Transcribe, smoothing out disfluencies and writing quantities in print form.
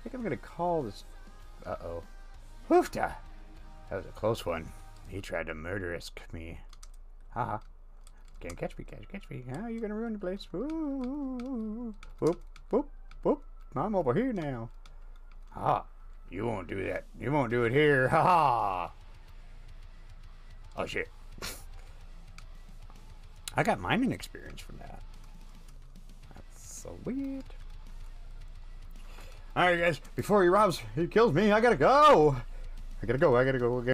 I think I'm going to call this... Uh-oh. Woofta! That was a close one. He tried to murderisk me. Haha. Can't catch me, catch me. How are you going to ruin the place? Ooh. Whoop, whoop, whoop. I'm over here now. Ha! You won't do that. You won't do it here. Ha-ha! Oh, shit. I got mining experience from that. That's so weird. Alright guys, before he kills me, I gotta go! I gotta go, I gotta go.